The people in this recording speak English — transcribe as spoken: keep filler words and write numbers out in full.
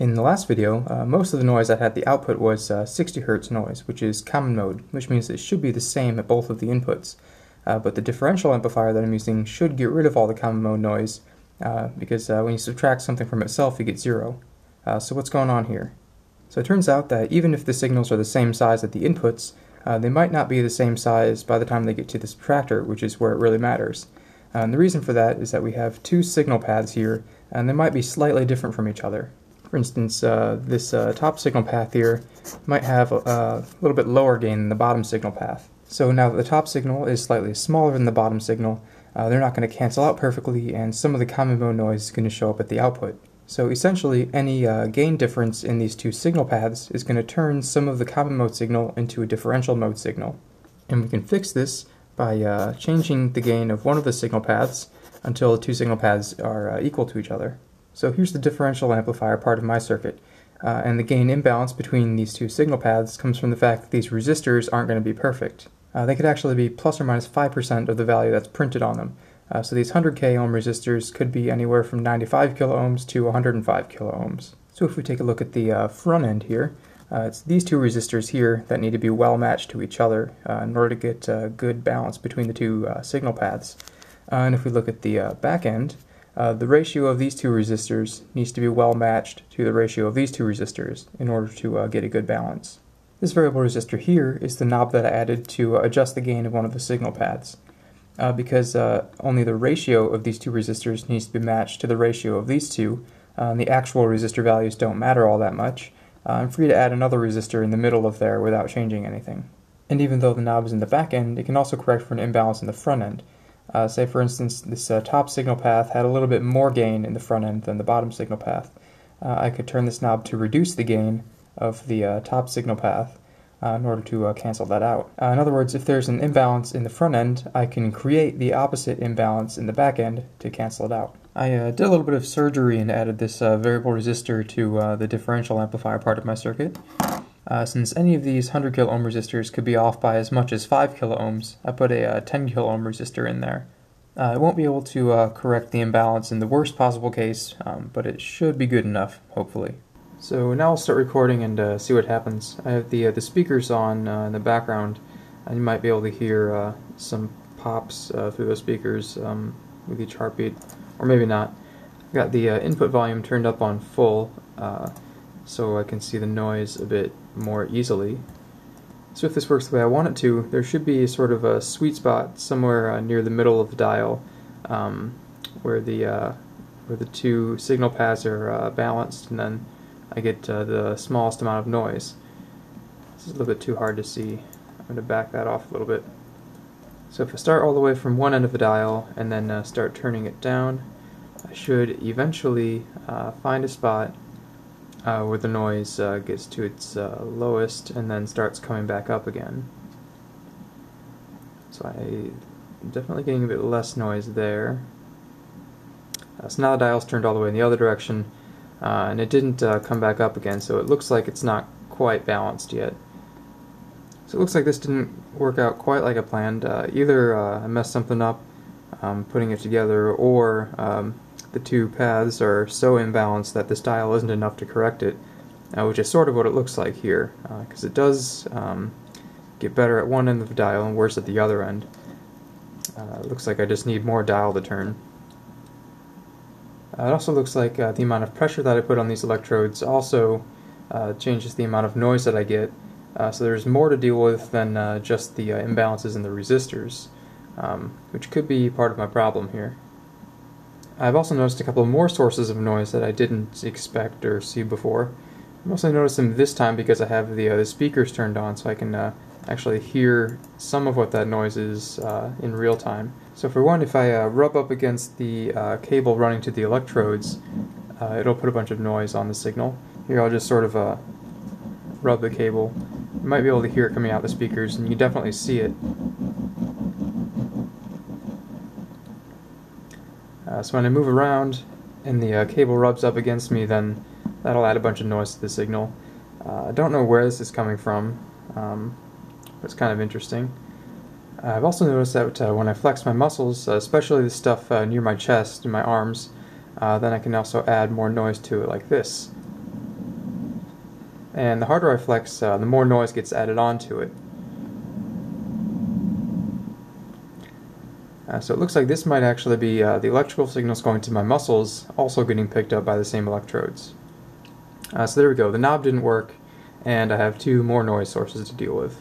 In the last video, uh, most of the noise I had the output was uh, sixty hertz noise, which is common mode, which means it should be the same at both of the inputs. Uh, but the differential amplifier that I'm using should get rid of all the common mode noise, uh, because uh, when you subtract something from itself, you get zero. Uh, so what's going on here? So it turns out that even if the signals are the same size at the inputs, uh, they might not be the same size by the time they get to the subtractor, which is where it really matters. Uh, and the reason for that is that we have two signal paths here, and they might be slightly different from each other. For instance, uh, this uh, top signal path here might have a, a little bit lower gain than the bottom signal path. So now that the top signal is slightly smaller than the bottom signal, uh, they're not going to cancel out perfectly, and some of the common mode noise is going to show up at the output. So essentially, any uh, gain difference in these two signal paths is going to turn some of the common mode signal into a differential mode signal. And we can fix this by uh, changing the gain of one of the signal paths until the two signal paths are uh, equal to each other. So here's the differential amplifier part of my circuit, uh, and the gain imbalance between these two signal paths comes from the fact that these resistors aren't going to be perfect. Uh, they could actually be plus or minus five percent of the value that's printed on them. Uh, so these one hundred K ohm resistors could be anywhere from ninety-five kilo ohms to one hundred five kilo ohms. So if we take a look at the uh, front end here, uh, it's these two resistors here that need to be well matched to each other uh, in order to get uh, good balance between the two uh, signal paths. Uh, and if we look at the uh, back end, uh, the ratio of these two resistors needs to be well matched to the ratio of these two resistors in order to uh, get a good balance. This variable resistor here is the knob that I added to uh, adjust the gain of one of the signal paths. Uh, because uh, only the ratio of these two resistors needs to be matched to the ratio of these two, uh, and the actual resistor values don't matter all that much. Uh, I'm free to add another resistor in the middle of there without changing anything. And even though the knob is in the back end, it can also correct for an imbalance in the front end. Uh, say for instance, this uh, top signal path had a little bit more gain in the front end than the bottom signal path. Uh, I could turn this knob to reduce the gain of the uh, top signal path, Uh, in order to uh, cancel that out. Uh, in other words, if there's an imbalance in the front end, I can create the opposite imbalance in the back end to cancel it out. I uh, did a little bit of surgery and added this uh, variable resistor to uh, the differential amplifier part of my circuit. Uh, since any of these one hundred kilo ohm resistors could be off by as much as five kilo ohms, I put a uh, ten kilo ohm resistor in there. Uh, it won't be able to uh, correct the imbalance in the worst possible case, um, but it should be good enough, hopefully. So now I'll start recording and uh, see what happens. I have the, uh, the speakers on uh, in the background, and you might be able to hear uh, some pops uh, through those speakers um, with each heartbeat, or maybe not. I've got the uh, input volume turned up on full, uh, so I can see the noise a bit more easily. So if this works the way I want it to, there should be sort of a sweet spot somewhere uh, near the middle of the dial, um, where the uh, where the two signal paths are uh, balanced, and then I get uh, the smallest amount of noise. This is a little bit too hard to see. I'm going to back that off a little bit. So if I start all the way from one end of the dial and then uh, start turning it down, I should eventually uh, find a spot uh, where the noise uh, gets to its uh, lowest and then starts coming back up again. So I'm definitely getting a bit less noise there. Uh, so now the dial's turned all the way in the other direction. Uh, and it didn't uh, come back up again, so it looks like it's not quite balanced yet. So it looks like this didn't work out quite like I planned. Uh, either uh, I messed something up um, putting it together, or um, the two paths are so imbalanced that this dial isn't enough to correct it, uh, which is sort of what it looks like here, because uh, it does um, get better at one end of the dial and worse at the other end. Uh, it looks like I just need more dial to turn. Uh, it also looks like uh, the amount of pressure that I put on these electrodes also uh, changes the amount of noise that I get, uh, so there's more to deal with than uh, just the uh, imbalances in the resistors, um, which could be part of my problem here. I've also noticed a couple more sources of noise that I didn't expect or see before. I mostly noticed them this time because I have the, uh, the speakers turned on, so I can uh, actually hear some of what that noise is uh, in real time. So for one, if I uh, rub up against the uh, cable running to the electrodes, uh, it'll put a bunch of noise on the signal. Here I'll just sort of uh, rub the cable. You might be able to hear it coming out the speakers, and you definitely see it. Uh, so when I move around and the uh, cable rubs up against me, then that'll add a bunch of noise to the signal. Uh, I don't know where this is coming from, um, but it's kind of interesting. I've also noticed that uh, when I flex my muscles, uh, especially the stuff uh, near my chest and my arms, uh, then I can also add more noise to it like this. and the harder I flex, uh, the more noise gets added onto it. Uh, so it looks like this might actually be uh, the electrical signals going to my muscles also getting picked up by the same electrodes. Uh, so there we go, the knob didn't work, and I have two more noise sources to deal with.